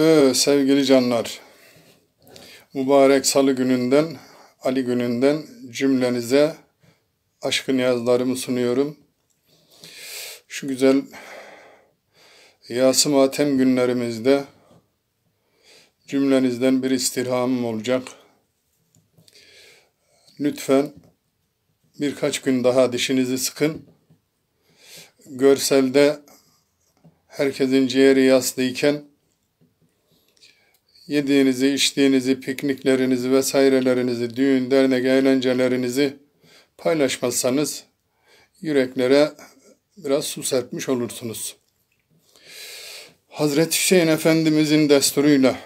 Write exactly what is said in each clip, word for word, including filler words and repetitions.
Ee, sevgili canlar, mübarek salı gününden, Ali gününden cümlenize aşkı niyazlarımı sunuyorum. Şu güzel yas-ı matem günlerimizde cümlenizden bir istirhamım olacak. Lütfen birkaç gün daha dişinizi sıkın. Görselde herkesin ciğeri yaslıyken yediğinizi, içtiğinizi, pikniklerinizi vesairelerinizi, düğün, dernek, eğlencelerinizi paylaşmazsanız yüreklere biraz su serpmiş olursunuz. Hazreti Hüseyin Efendimizin desturuyla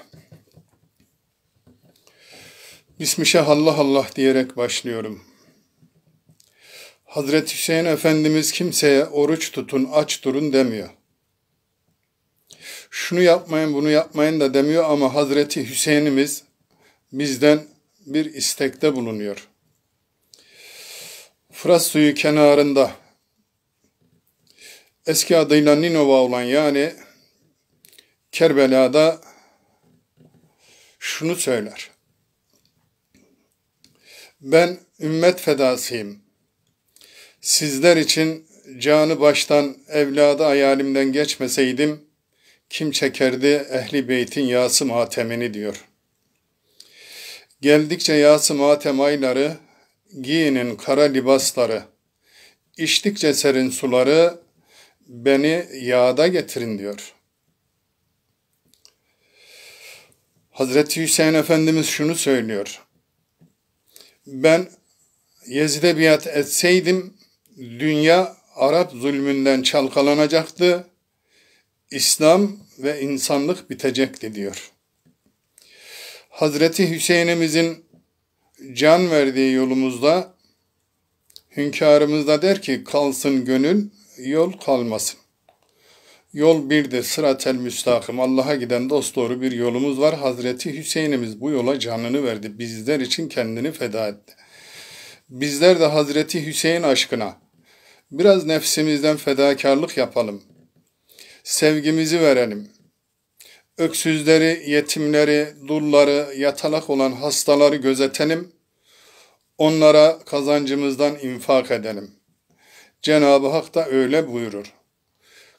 Bismişah Allah Allah diyerek başlıyorum. Hazreti Hüseyin Efendimiz kimseye oruç tutun, aç durun demiyor. Şunu yapmayın, bunu yapmayın da demiyor ama Hazreti Hüseyin'imiz bizden bir istekte bulunuyor. Fırat suyu kenarında eski adıyla Ninova olan yani Kerbela'da şunu söyler. Ben ümmet fedasıyım. Sizler için canı baştan evladı hayalimden geçmeseydim kim çekerdi Ehli Beyt'in yas-ı matemini diyor. Geldikçe yas-ı matem ayları, giyinin kara libasları, içtikçe serin suları beni yada getirin diyor. Hazreti Hüseyin Efendimiz şunu söylüyor. Ben Yezid'e biat etseydim dünya Arap zulmünden çalkalanacaktı. İslam ve insanlık bitecekti diyor. Hazreti Hüseyin'imizin can verdiği yolumuzda hünkârımızda der ki kalsın gönül, yol kalmasın. Yol birdir, sırat-ı müstakim. Allah'a giden dosdoğru bir yolumuz var. Hazreti Hüseyin'imiz bu yola canını verdi. Bizler için kendini feda etti. Bizler de Hazreti Hüseyin aşkına biraz nefsimizden fedakarlık yapalım. Sevgimizi verelim. Öksüzleri, yetimleri, dulları, yatalak olan hastaları gözetelim. Onlara kazancımızdan infak edelim. Cenab-ı Hak da öyle buyurur.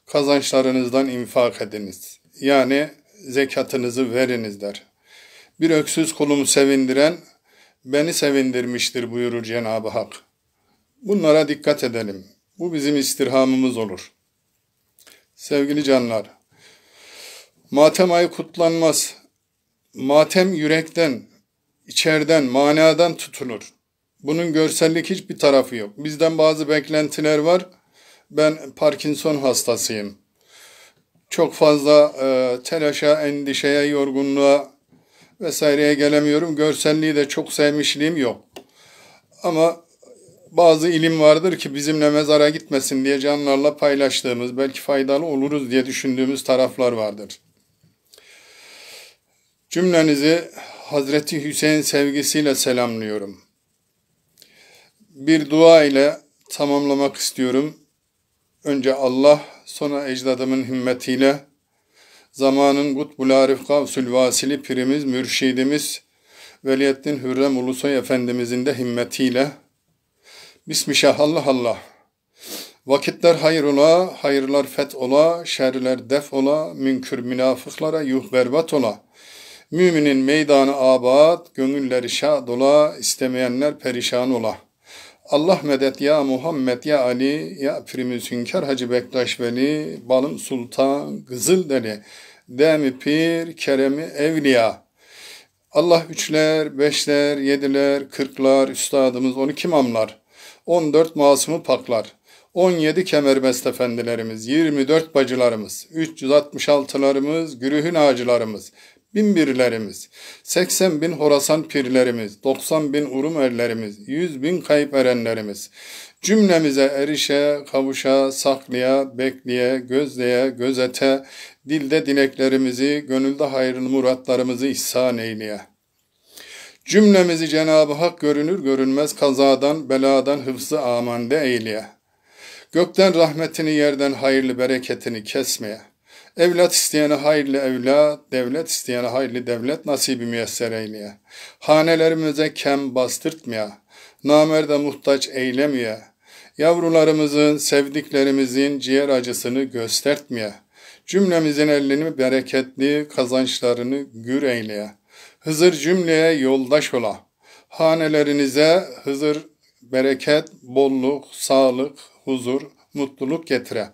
Kazançlarınızdan infak ediniz. Yani zekatınızı veriniz der. Bir öksüz kulumu sevindiren beni sevindirmiştir buyurur Cenab-ı Hak. Bunlara dikkat edelim. Bu bizim istirhamımız olur. Sevgili canlar, matem ayı kutlanmaz. Matem yürekten, içeriden, manadan tutulur. Bunun görsellik hiçbir tarafı yok. Bizden bazı beklentiler var. Ben Parkinson hastasıyım. Çok fazla e, telaşa, endişeye, yorgunluğa vesaireye gelemiyorum. Görselliği de çok sevmişliğim yok. Ama bazı ilim vardır ki bizimle mezara gitmesin diye canlarla paylaştığımız, belki faydalı oluruz diye düşündüğümüz taraflar vardır. Cümlenizi Hazreti Hüseyin sevgisiyle selamlıyorum. Bir dua ile tamamlamak istiyorum. Önce Allah, sonra ecdadımın himmetiyle, zamanın Kutbul Arif Gavsül Vasili pirimiz, mürşidimiz, Veliyettin Hürrem Ulusoy Efendimizin de himmetiyle, Bismişah Allah Allah. Vakitler hayır ola, hayırlar feth ola, şerler def ola, münkür münafıklara yuh berbat ola. Müminin meydanı abad, gönülleri şad ola, istemeyenler perişan ola. Allah medet ya Muhammed ya Ali, ya Firmuşinkhar Hacı Bektaş Veli, Balım Sultan, Kızıl Dede, Demi Pir, Keremi Evliya. Allah üçler, beşler, yediler, kırklar, üstadımız on iki mamlar. on dört masumu paklar, on yedi kemerbest efendilerimiz, yirmi dört bacılarımız, üç yüz altmış altılarımız, gürühün ağacılarımız, bin birlerimiz, seksen bin Horasan pirlerimiz, doksan bin Urum erlerimiz, yüz bin kayıp erenlerimiz, cümlemize erişe, kavuşa, saklaya, bekleye, gözleye, gözete, dilde dileklerimizi, gönülde hayırlı muratlarımızı ihsan eyleye. Cümlemizi Cenab-ı Hak görünür görünmez kazadan, beladan hıfzı amande eyleye. Gökten rahmetini, yerden hayırlı bereketini kesmeye. Evlat isteyene hayırlı evlat, devlet isteyene hayırlı devlet nasibi müyesser eyleye. Hanelerimize kem bastırtmaya, namerde muhtaç eylemeye. Yavrularımızın, sevdiklerimizin ciğer acısını göstertmeye. Cümlemizin ellerini bereketli, kazançlarını gür eyleye. Hızır cümleye yoldaş ola. Hanelerinize Hızır bereket, bolluk, sağlık, huzur, mutluluk getire.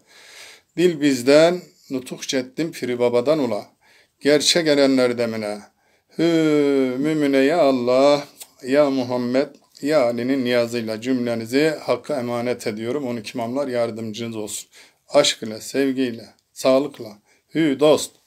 Dil bizden, nutuk ceddim Piri Baba'dan ula. Gerçe gelenler demine. Hü mümine ya Allah, ya Muhammed, ya Ali'nin niyazıyla cümlenizi Hakk'a emanet ediyorum. on iki imamlar yardımcınız olsun. Aşk ile, sevgiyle, sağlıkla. Hü dost.